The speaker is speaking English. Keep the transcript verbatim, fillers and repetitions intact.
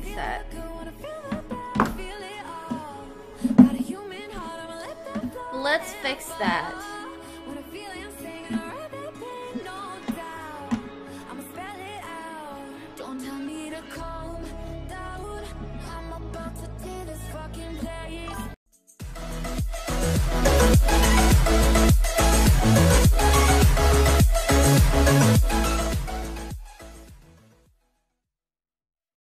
fix that. Let's fix that.